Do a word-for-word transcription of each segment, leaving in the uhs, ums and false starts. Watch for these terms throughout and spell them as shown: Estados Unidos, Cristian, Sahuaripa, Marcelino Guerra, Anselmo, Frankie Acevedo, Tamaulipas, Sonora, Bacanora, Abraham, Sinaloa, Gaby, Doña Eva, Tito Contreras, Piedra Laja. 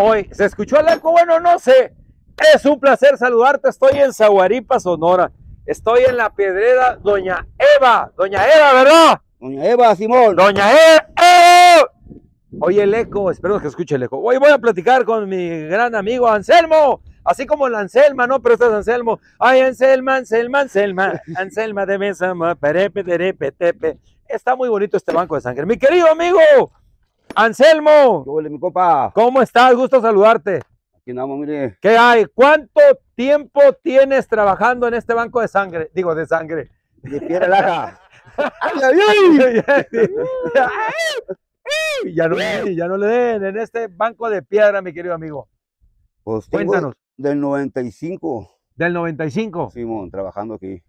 hoy. ¿Se escuchó el eco? Bueno, no sé. Es un placer saludarte. Estoy en Sahuaripa, Sonora. Estoy en la piedrera Doña Eva. Doña Eva, ¿verdad? Doña Eva, Simón. Doña Eva. Oye, el eco, espero que escuche el eco. Hoy voy a platicar con mi gran amigo Anselmo, así como la Anselma, ¿no? Pero este es Anselmo. Ay, Anselma, Anselma, Anselma, Anselma de mesa, perepe, terepe, tepe. Está muy bonito este banco de sangre. Mi querido amigo, Anselmo. Hola, mi compa. ¿Cómo estás? Gusto saludarte. Aquí andamos, mire. ¿Qué hay? ¿Cuánto tiempo tienes trabajando en este banco de sangre? Digo, de sangre. De piedra laja. ¡Ay, ay, ay! Ya no, ya no le den en este banco de piedra, mi querido amigo. Pues cuéntanos. Del noventa y cinco. ¿Del noventa y cinco? Simón, trabajando aquí.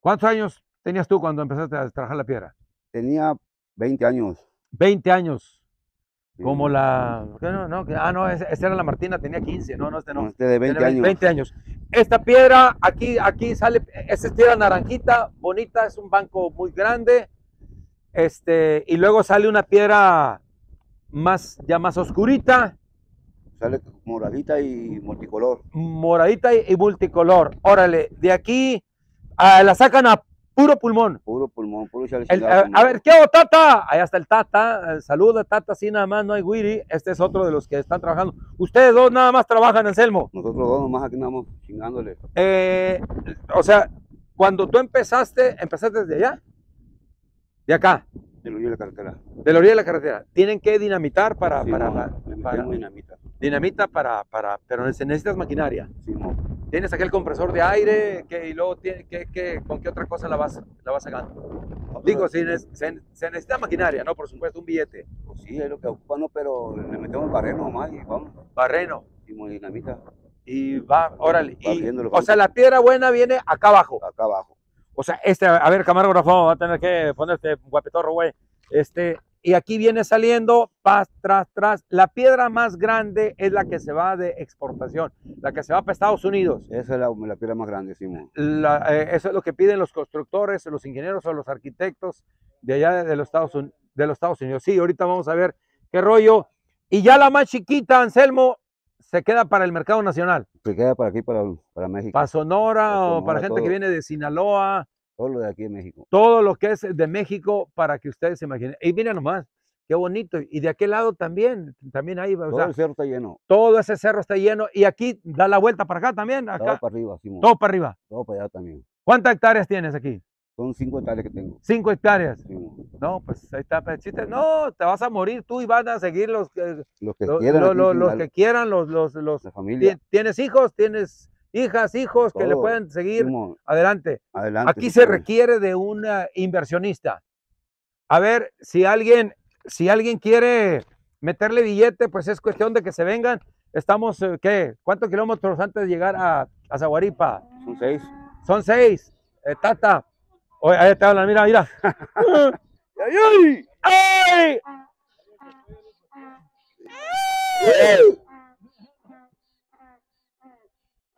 ¿Cuántos años tenías tú cuando empezaste a trabajar la piedra? Tenía veinte años. veinte años. Sí. Como la... No, no, ah, no, esta era la Martina, tenía quince. No, no, este no. Este de veinte años. veinte años. Esta piedra, aquí, aquí sale... Esta es piedra naranjita, bonita, es un banco muy grande. Este, y luego sale una piedra más, ya más oscurita. Sale moradita y multicolor. Moradita y, y multicolor. Órale, de aquí a, la sacan a puro pulmón. Puro pulmón, puro chale. El, a, a ver, ¿qué hago, Tata? Allá está el Tata. Saluda, Tata, así nada más, no hay guiri. Este es otro de los que están trabajando. Ustedes dos nada más trabajan, Anselmo. Nosotros dos nomás aquí andamos chingándole. Eh, o sea, cuando tú empezaste, ¿empezaste desde allá? De acá. De la orilla de la carretera. De la orilla de la carretera. Tienen que dinamitar para... Sí, para, no, para, para dinamita. Dinamita para, para... Pero necesitas maquinaria. Sí, no. Tienes aquel compresor de aire que, y luego tiene, que, que, con qué otra cosa la vas, la vas sacando. No, digo, si ne, se, se necesita maquinaria, ¿no? Por supuesto, un billete. Pues sí, es lo que ocupan, no, pero le metemos barreno nomás y vamos. Barreno. Y sí, dinamita. Y va, órale. Va y, o sea, la piedra buena viene acá abajo. Acá abajo. O sea, este, a ver, camarógrafo, va a tener que ponerte guapetorro, güey. Este, y aquí viene saliendo, pas, tras, tras. La piedra más grande es la que se va de exportación, la que se va para Estados Unidos. Esa es la, la piedra más grande, Simón. La, eh, eso es lo que piden los constructores, los ingenieros o los arquitectos de allá de los Estados, de los Estados Unidos. Sí, ahorita vamos a ver qué rollo. Y ya la más chiquita, Anselmo, se queda para el mercado nacional. Se queda para aquí, para, para México. Para Sonora, para Sonora o para gente todo, que viene de Sinaloa. Todo lo de aquí de México. Todo lo que es de México, para que ustedes se imaginen. Y miren nomás, qué bonito. Y de aquel lado también, también ahí. Todo, o sea, el cerro está lleno. Todo ese cerro está lleno. Y aquí, da la vuelta para acá también. Acá. Todo para arriba, Simón. Todo para arriba. Todo para allá también. ¿Cuántas hectáreas tienes aquí? Son cinco hectáreas que tengo. ¿Cinco hectáreas? Sí. No, pues ahí está. No, te vas a morir tú y van a seguir los que, los que los, quieran. Los, los, los que quieran, los, los, los, la familia. Tienes hijos, tienes hijas, hijos todo, que le pueden seguir. Simón. Adelante. Adelante. Aquí se requiere de un inversionista. A ver, si alguien, si alguien quiere meterle billete, pues es cuestión de que se vengan. Estamos, ¿qué? ¿Cuántos kilómetros antes de llegar a, a Sahuaripa? Son seis. Son seis. Eh, tata. Oye, ahí te hablan, mira, mira. ¡Ay, ay! ¡Ay!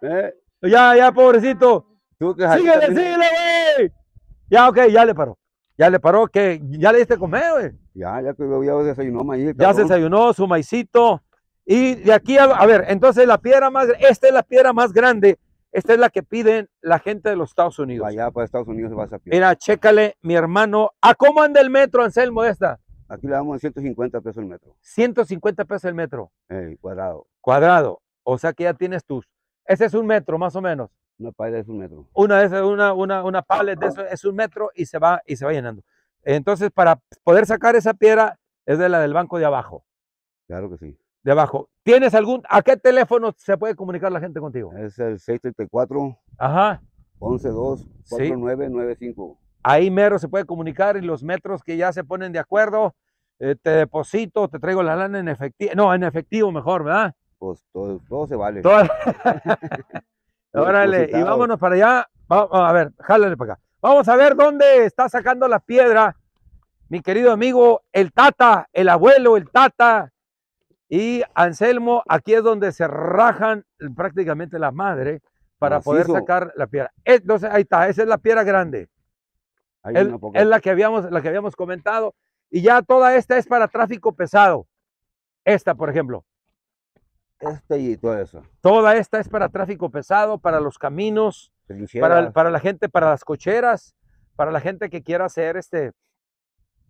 ¿Eh? Ya, ya, pobrecito. Síguele, síguele, güey. Ya, ok, ya le paró. Ya le paró, que ya le diste comer, güey. Ya, ya, ya desayunó maíz. Ya se desayunó su maicito. Y de aquí, a, a ver, entonces la piedra más, esta es la piedra más grande. Esta es la que piden la gente de los Estados Unidos. Allá para Estados Unidos se va a piedra. Mira, chécale, mi hermano. ¿A cómo anda el metro, Anselmo, esta? Aquí le damos ciento cincuenta pesos el metro. ciento cincuenta pesos el metro. Eh, cuadrado. Cuadrado. O sea que ya tienes tus. Ese es un metro, más o menos. Una paleta es un metro. Una de esas, una, una, una paleta de eso es un metro y se va, y se va llenando. Entonces, para poder sacar esa piedra, es de la del banco de abajo. Claro que sí. De abajo. ¿Tienes algún... ¿A qué teléfono se puede comunicar la gente contigo? Es el seis tres cuatro. Ajá. once dos cuatro nueve nueve cinco. Sí. Ahí mero se puede comunicar y los metros que ya se ponen de acuerdo, eh, te deposito, te traigo la lana en efectivo. No, en efectivo mejor, ¿verdad? Pues todo, todo se vale. Todo... Órale, y vámonos para allá. Vamos, a ver, jálale para acá. Vamos a ver dónde está sacando la piedra mi querido amigo, el Tata, el abuelo, el Tata. Y Anselmo, aquí es donde se rajan prácticamente la madre para macizo, poder sacar la piedra. Entonces, ahí está, esa es la piedra grande. Es, es la que habíamos, la que habíamos comentado. Y ya toda esta es para tráfico pesado. Esta, por ejemplo. este y todo eso. Toda esta es para tráfico pesado, para los caminos, para, para la gente, para las cocheras, para la gente que quiera hacer este,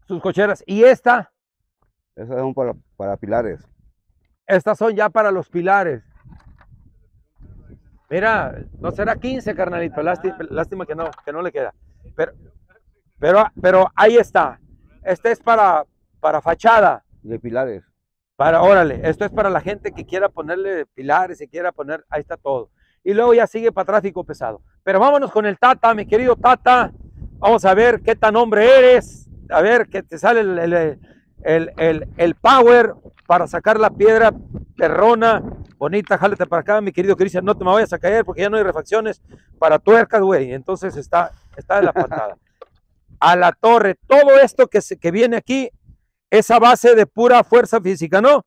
sus cocheras. Y esta... Estas son para, para pilares. Estas son ya para los pilares. Mira, no será quince, carnalito, lástima, lástima que no, que no le queda. Pero, pero, pero ahí está. Este es para, para fachada. De pilares. Para, órale, esto es para la gente que quiera ponerle pilares, si quiera poner, ahí está todo. Y luego ya sigue para tráfico pesado. Pero vámonos con el Tata, mi querido Tata. Vamos a ver qué tan hombre eres. A ver, que te sale el, el, el, el, el power para sacar la piedra perrona. Bonita, jálate para acá, mi querido Cristian, no te me vayas a caer porque ya no hay refacciones para tuercas, güey. Entonces está, está de la patada. A la torre, todo esto que, se, que viene aquí es a base de pura fuerza física, ¿no?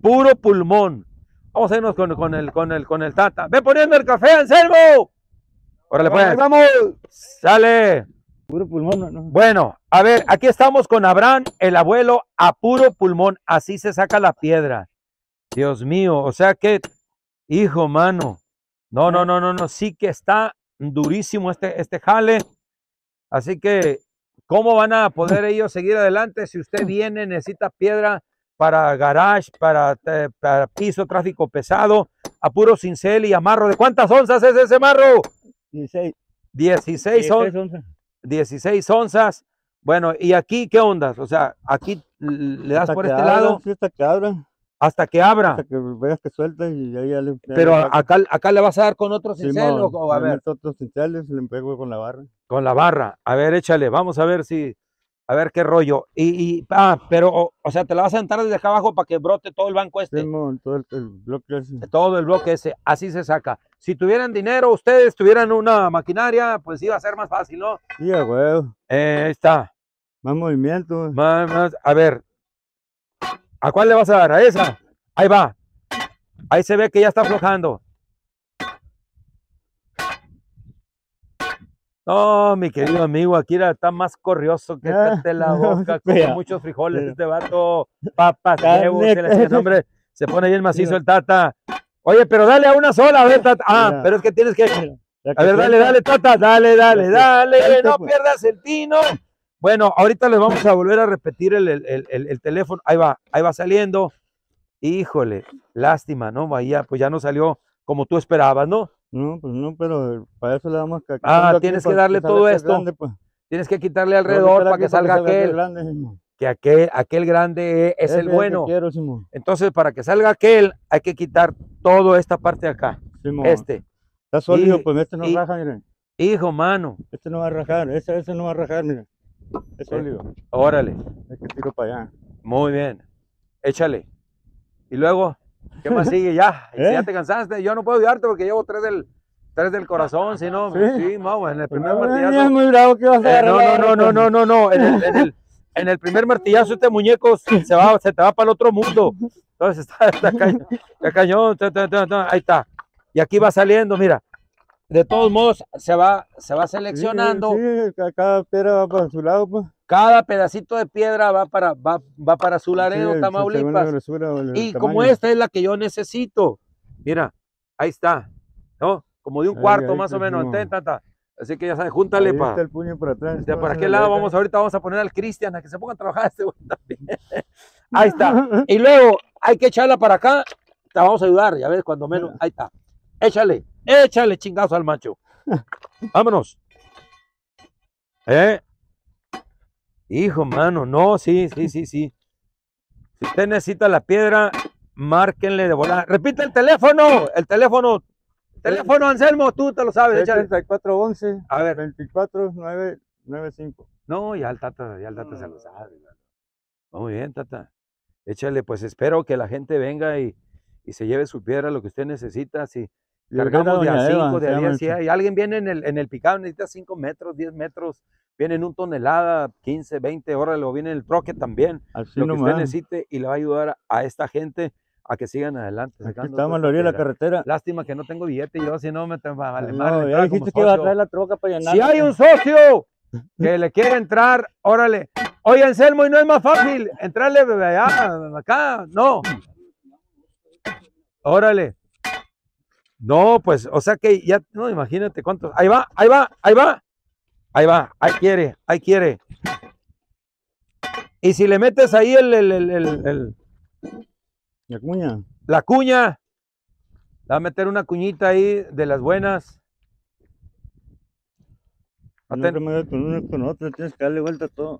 Puro pulmón. Vamos a irnos con, con, el, con, el, con el Tata. ¡Ve poniendo el café, Anselmo! ¡Órale, pues! ¡Vamos! ¡Sale! Puro pulmón, no, no. Bueno, a ver, aquí estamos con Abraham, el abuelo, a puro pulmón. Así se saca la piedra. Dios mío, o sea que, hijo, mano, no, no, no, no, no, sí que está durísimo este, este jale, así que, ¿cómo van a poder ellos seguir adelante si usted viene, necesita piedra para garage, para, para piso, tráfico pesado, a puro cincel y amarro? ¿De cuántas onzas es ese marro? dieciséis. dieciséis onzas. dieciséis onzas. Bueno, ¿y aquí qué ondas? O sea, aquí le das hasta por este abra, lado. Hasta que abra. Hasta que abra. Hasta que veas que suelta y ahí ya le... Pero acá, acá le vas a dar con otro cincel, sí, o, o a ver. Otros cinceles, le pego con la barra. Con la barra. A ver, échale. Vamos a ver si... A ver qué rollo. Y, y ah, pero, o, o sea, te la vas a sentar desde acá abajo para que brote todo el banco este. Sí, mon, todo el, el bloque ese. Todo el bloque ese. Así se saca. Si tuvieran dinero, ustedes tuvieran una maquinaria, pues iba a ser más fácil, ¿no? Sí, güey. Eh, ahí está. Más movimiento. Más, más. A ver. ¿A cuál le vas a dar? ¿A esa? Ahí va. Ahí se ve que ya está aflojando. No, mi querido amigo, Akira está más corrioso que de la boca. Come muchos frijoles este vato. Papas, huevos, que le nombre. Se pone bien macizo el Tata. Oye, pero dale a una sola, a ver, Tata. Ah, pero es que tienes que... A ver, dale, dale, Tata. Dale, dale, dale. No pierdas el tino. Bueno, ahorita les vamos a volver a repetir el, el, el, el teléfono. Ahí va, ahí va saliendo. Híjole, lástima, ¿no? Bahía, pues ya no salió como tú esperabas, ¿no? No, pues no, pero para eso le damos... Que ah, tienes que darle que todo esto. Grande, pues. Tienes que quitarle alrededor para que, que salga para que aquel. Grande, que aquel, aquel grande es, es el bueno. Quiero, entonces, para que salga aquel, hay que quitar toda esta parte de acá. Simón. Este. Está sólido, y, pues este no y, raja, miren. Hijo, mano. Este no va a rajar, ese, ese no va a rajar, miren. Es sólido. Órale. Es que tiro para allá. Muy bien. Échale. Y luego, ¿qué más sigue? Ya. ¿Eh? Si ya te cansaste, yo no puedo ayudarte porque llevo tres del, tres del corazón, si no, sí, vamos, sí, en el primer pero martillazo. Es muy bravo que vas a eh, no, no, no, no, no, no, no. En el, en el, en el primer martillazo este muñeco se va, se te va para el otro mundo. Entonces está, está cañón, está cañón, está, está, está, está. Ahí está. Y aquí va saliendo, mira. De todos modos, se va, se va seleccionando. Sí, sí, cada piedra va para su lado, pues. Cada pedacito de piedra va para, va, va para su laredo, sí, Tamaulipas. Grosura, y tamaño. Como esta es la que yo necesito. Mira, ahí está, ¿no? Como de un ahí, cuarto ahí, más o menos. Ten, ta, ta. Así que ya sabes, júntale para... el puño para atrás. De para qué lado la vamos, ahorita vamos a poner al Cristian, a que se ponga a trabajar este güey también. Ahí está. Y luego hay que echarla para acá. Te vamos a ayudar, ya ves, cuando menos. Ahí está. Échale. Échale chingazo al macho. Vámonos. ¿Eh? Hijo, mano. No, sí, sí, sí, sí. Si usted necesita la piedra, márquenle de volada. Repite el teléfono. El teléfono. Teléfono, Anselmo, tú te lo sabes. Échale. treinta y cuatro once. A ver. veinticuatro novecientos noventa y cinco. No, ya el Tata, ya el Tata no, se lo sabe. Muy bien, Tata. Échale, pues espero que la gente venga y, y se lleve su piedra, lo que usted necesita. Sí. Cargamos de a cinco, de a diez, si hay alguien viene en el, en el picado, necesita cinco metros, diez metros, viene en un tonelada, quince, veinte, ahora lo viene el troque también, así lo nomás. Que usted necesite y le va a ayudar a, a esta gente a que sigan adelante. Aquí estamos en la orilla de la carretera. Lástima que no tengo billete yo, si no me vale no, ya dijiste que va a traer la troca para llenar. Si hay un socio que le quiere entrar, órale, oye Anselmo, y no es más fácil entrarle allá, acá, no. Órale. No, pues, o sea que ya, no, imagínate cuántos. Ahí va, ahí va, ahí va. Ahí va, ahí quiere, ahí quiere. Y si le metes ahí el... el, el, el, el la cuña. La cuña. Le va a meter una cuñita ahí de las buenas. No te metas con uno con otro, tienes que darle vuelta a todo.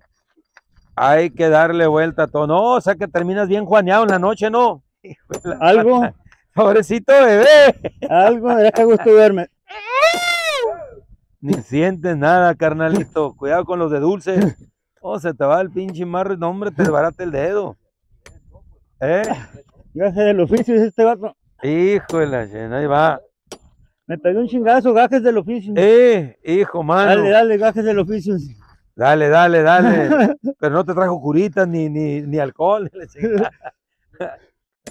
Hay que darle vuelta a todo. No, o sea que terminas bien juaneado en la noche, ¿no? Algo. Pobrecito bebé. Algo, ya que gusto verme. Ni sientes nada, carnalito. Cuidado con los de dulce. Oh, se te va el pinche marro. No, hombre, te desbarata el dedo. ¿Eh? Gajes del oficio, dice este vato. Híjole, ahí va. Me pegó un chingazo, gajes del oficio. Eh, hijo, mano. Dale, dale, gajes del oficio. Dale, dale, dale. Pero no te trajo curitas ni, ni, ni alcohol.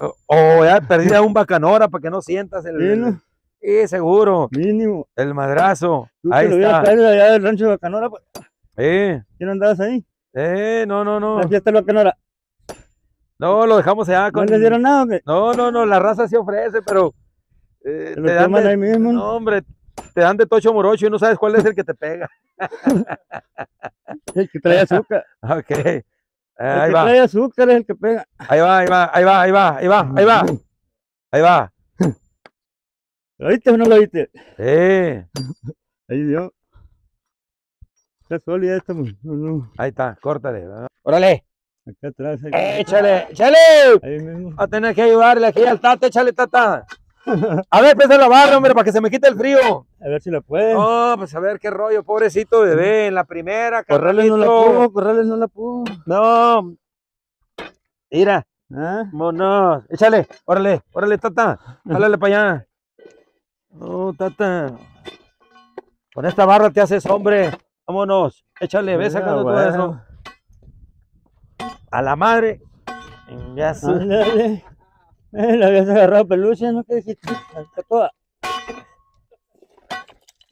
O oh, ya perdí a un bacanora para que no sientas el... Sí, ¿no? Sí, seguro. Mínimo. El madrazo. Tú ahí te lo está. Caer allá del rancho de Bacanora. Pues. Eh. ¿Quién andabas ahí? Eh, no, no, no. La fiesta de Bacanora. No, lo dejamos allá. Con... ¿No les dieron nada o qué? No, no, no. La raza se ofrece, pero... Eh, te dan de... ahí mismo, ¿no? No, hombre. Te dan de tocho morocho y no sabes cuál es el que te pega. El que trae azúcar. Ok. Eh, el que va. Trae azúcar es el que pega. Ahí va, ahí va, ahí va, ahí va, ahí va, ahí va. Ahí va. ¿Lo viste o no lo viste? Sí. Ahí dio. Está sólida esta. Ahí está, córtale. Órale. Acá atrás. Échale, échale. Ahí mismo. Va a tener que ayudarle aquí al tata, échale tata. A ver, empieza a lavarlo, hombre, para que se me quite el frío. A ver si la puede. No, pues a ver qué rollo, pobrecito bebé. En la primera, Corrales no la pudo, Corrales no la pudo. No. Mira. ¿Ah? Monos. Échale, órale, órale, tata. Háblale para allá. No, tata. Con esta barra te haces hombre. Vámonos. Échale, ve sacando todo eso. A la madre. Ya se... Ándale. La habías agarrado peluche, ¿no? ¿Qué dijiste? Está toda.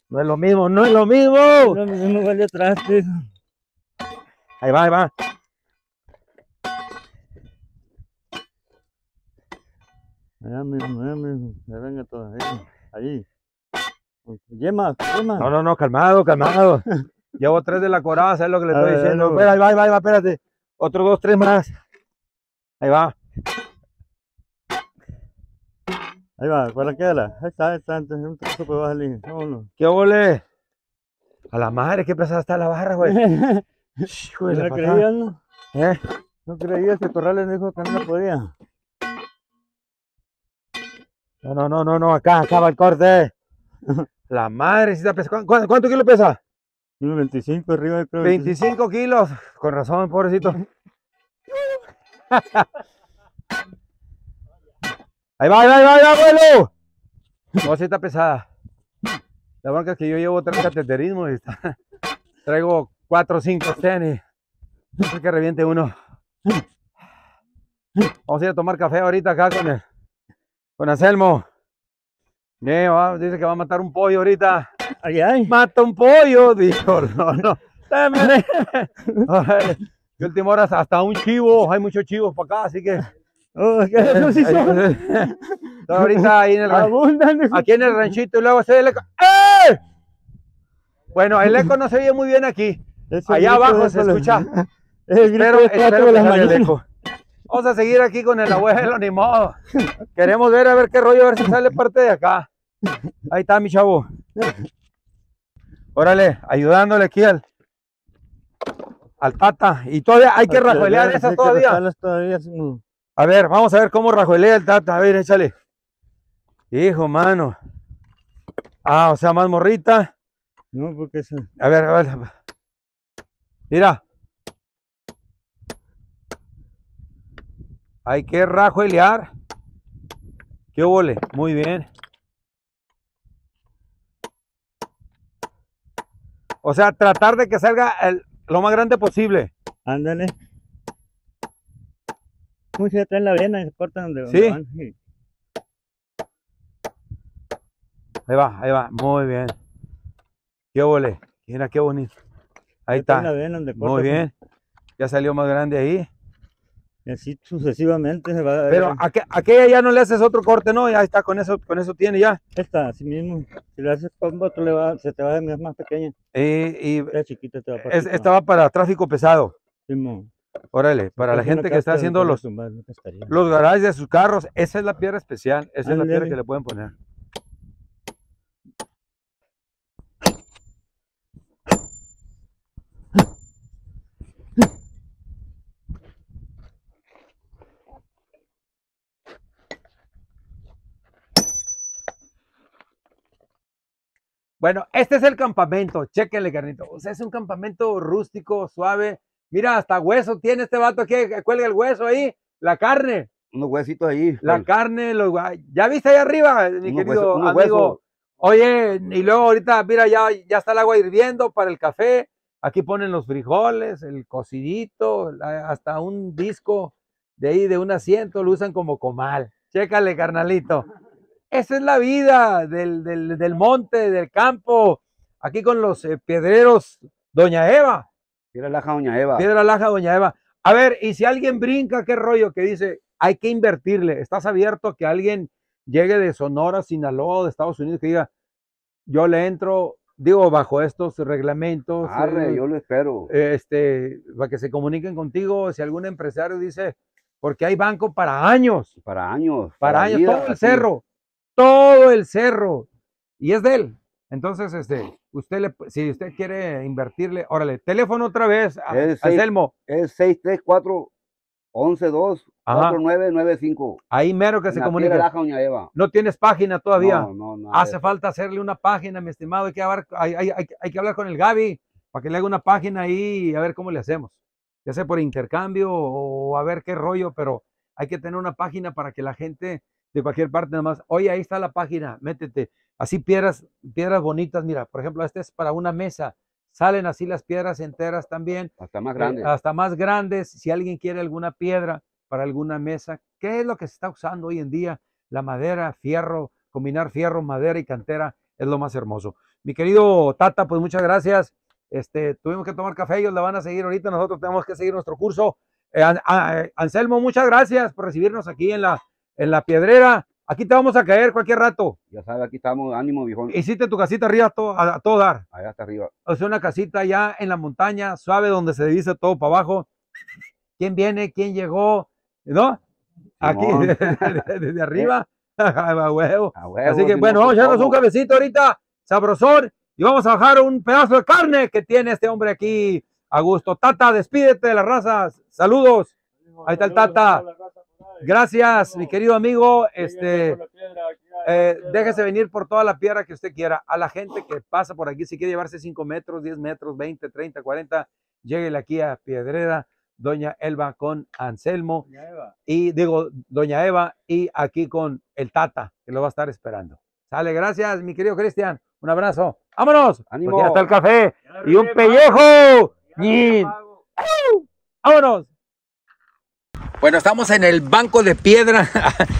No es lo mismo, no es lo mismo. No es lo mismo, vale atrás. Tío. Ahí va, ahí va. Allá mismo, allá mismo. Se venga todo. Ahí. Yema, yema. No, no, no, calmado, calmado. Llevo tres de la coraza, es lo que le estoy diciendo. Espera, ahí va, ahí va, ahí va, espérate. Otro, dos, tres más. Ahí va. Ahí va, ¿para qué la? Ahí está, ahí está, antes de un trozo que vas a salir. Vámonos. ¿Qué ole? A la madre, qué pesada está la barra, güey. Hijo de la patada. ¿No creías, no? ¿Eh? No creías que Corrales dijo que no la podía. No, no, no, no, no, acá, acá va el corte. La madre, si está pesada. ¿Cuánto, ¿Cuánto kilo pesa? veinticinco arriba, creo. veinticinco kilos. Con razón, pobrecito. Ahí va, ahí va, ahí va, ahí va, abuelo. No, si está pesada. La banca es que yo llevo tres cateterismos y está. Traigo cuatro o cinco tenis. No sé que reviente uno. Vamos a ir a tomar café ahorita acá con el, con Anselmo. Eh, va, dice que va a matar un pollo ahorita. Ay, ay. Mata un pollo, dijo. No, no. De última hora hasta un chivo. Hay muchos chivos para acá, así que. Oh, ¿qué sí ahorita ahí en el ranchito, aquí en el ranchito y luego se ve el eco. ¡Eh! Bueno, el eco no se oye muy bien aquí. Eso allá abajo se escucha. Es pero espero que las el eco. Vamos a seguir aquí con el abuelo, ni modo. Queremos ver a ver qué rollo, a ver si sale parte de acá. Ahí está mi chavo. Órale, ayudándole aquí al, al tata. Y todavía hay que rajuelear esas todavía. todavía sin... A ver, vamos a ver cómo rajuelea el tata. A ver, échale. Hijo, mano. Ah, o sea, más morrita. No, porque eso. A ver, a ver. Mira. Hay que rajuelear. Qué vole. Muy bien. O sea, tratar de que salga el, lo más grande posible. Ándale. Muchos ya traen la vena y se cortan donde ¿sí? van. Sí. Ahí va, ahí va. Muy bien. Qué vole. Mira qué bonito. Ahí ya está. La vena donde corta, muy bien. ¿Sí? Ya salió más grande ahí. Y así sucesivamente se va a... Pero a aqu aquella ya no le haces otro corte, ¿no? Ya está, con eso, con eso tiene ya. Esta, así mismo. Si le haces con otro, le va, se te va a hacer más pequeña. Y, y la chiquita te va a es, esta va para tráfico pesado. Sí, órale, para la gente que está haciendo los, los garajes de sus carros, esa es la piedra especial, esa es la piedra que le pueden poner. Bueno, este es el campamento, chéquenle, carnito. O sea, es un campamento rústico, suave. Mira, hasta hueso tiene este vato aquí, cuelga el hueso ahí, la carne. Unos huesitos ahí. La vale. carne, los ¿ya viste ahí arriba, mi uno querido hueso, amigo? Hueso. Oye, y luego ahorita, mira, ya, ya está el agua hirviendo para el café. Aquí ponen los frijoles, el cocidito, hasta un disco de ahí, de un asiento, lo usan como comal. Chécale, carnalito. Esa es la vida del, del, del monte, del campo. Aquí con los eh, piedreros, Doña Eva. Piedra Laja, Doña Eva. Piedra Laja, Doña Eva. A ver, y si alguien brinca, qué rollo, que dice, hay que invertirle. ¿Estás abierto a que alguien llegue de Sonora, Sinaloa, de Estados Unidos, que diga, yo le entro, digo, bajo estos reglamentos? Arre, eh, yo lo espero. Este, para que se comuniquen contigo, si algún empresario dice, porque hay banco para años. Para años. Para, para años, vida, todo el así. cerro, todo el cerro. Y es de él. Entonces, este, usted le, si usted quiere invertirle, órale, teléfono otra vez, a, es Anselmo. Es seis tres cuatro, once dos, cuatro nueve nueve cinco. Ahí mero que se comunica. Laja, Doña Eva. No tienes página todavía. No, no, no. Hace falta hacerle una página, mi estimado. Hay que, hablar, hay, hay, hay, hay que hablar con el Gaby para que le haga una página ahí y a ver cómo le hacemos. Ya sea por intercambio o a ver qué rollo, pero hay que tener una página para que la gente de cualquier parte nada más, oye, ahí está la página, métete. Así piedras, piedras bonitas, mira, por ejemplo, esta es para una mesa, salen así las piedras enteras también. Hasta más grandes. Eh, hasta más grandes, si alguien quiere alguna piedra para alguna mesa, ¿qué es lo que se está usando hoy en día? La madera, fierro, combinar fierro, madera y cantera es lo más hermoso. Mi querido Tata, pues muchas gracias, este, tuvimos que tomar café, ellos la van a seguir ahorita, nosotros tenemos que seguir nuestro curso. Eh, a, a, Anselmo, muchas gracias por recibirnos aquí en la, en la piedrera. Aquí te vamos a caer cualquier rato. Ya sabes, aquí estamos, ánimo, viejón. Hiciste tu casita arriba a todo, a todo dar. Allá hasta arriba. O sea, una casita allá en la montaña, suave, donde se divisa todo para abajo. ¿Quién viene? ¿Quién llegó? ¿No? Aquí, desde de, de arriba. A huevo. A huevo. Así que, si bueno, no, vamos a echarnos un cabecito ahorita, sabrosón, y vamos a bajar un pedazo de carne que tiene este hombre aquí a gusto. Tata, despídete de las razas. Saludos. Ahí está el Tata. Gracias, mi querido amigo. Este, eh, déjese venir por toda la piedra que usted quiera. A la gente que pasa por aquí, si quiere llevarse cinco metros, diez metros, veinte, treinta, cuarenta, lléguele aquí a Piedrera, Doña Elba con Anselmo. Y digo, Doña Eva, y aquí con el Tata, que lo va a estar esperando. Sale, gracias, mi querido Cristian. Un abrazo. ¡Vámonos! ¡Ánimo! Porque hasta el café y un pellejo. ¡Vámonos! Bueno, estamos en el banco de piedra.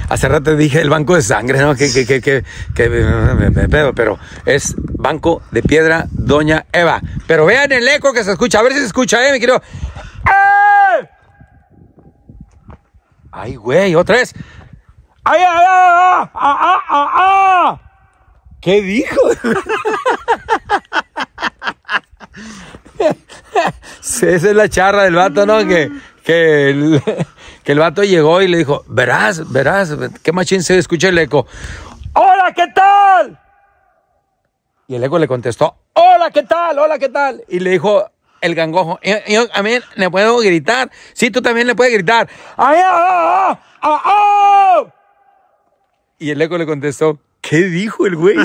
Hace rato dije el banco de sangre, ¿no? Que, que, que, que, que me pedo, pero es banco de piedra Doña Eva. Pero vean el eco que se escucha. A ver si se escucha, ¿eh, mi querido? ¡Eh! ¡Ay, güey! ¡Otra vez! ¡Ay, ay, ay! ¡Ah, ah, ah, ah! ¿Qué dijo? Esa es la charra del vato, ¿no? Que... Que el, que el vato llegó y le dijo, verás, verás, qué machín se escucha el eco. ¡Hola, qué tal! Y el eco le contestó, ¡hola, qué tal! ¡Hola, qué tal! Y le dijo el gangojo, yo, yo a mí le puedo gritar. Sí, tú también le puedes gritar. ¡Ay, oh, oh, oh, oh! Y el eco le contestó, ¿qué dijo el güey?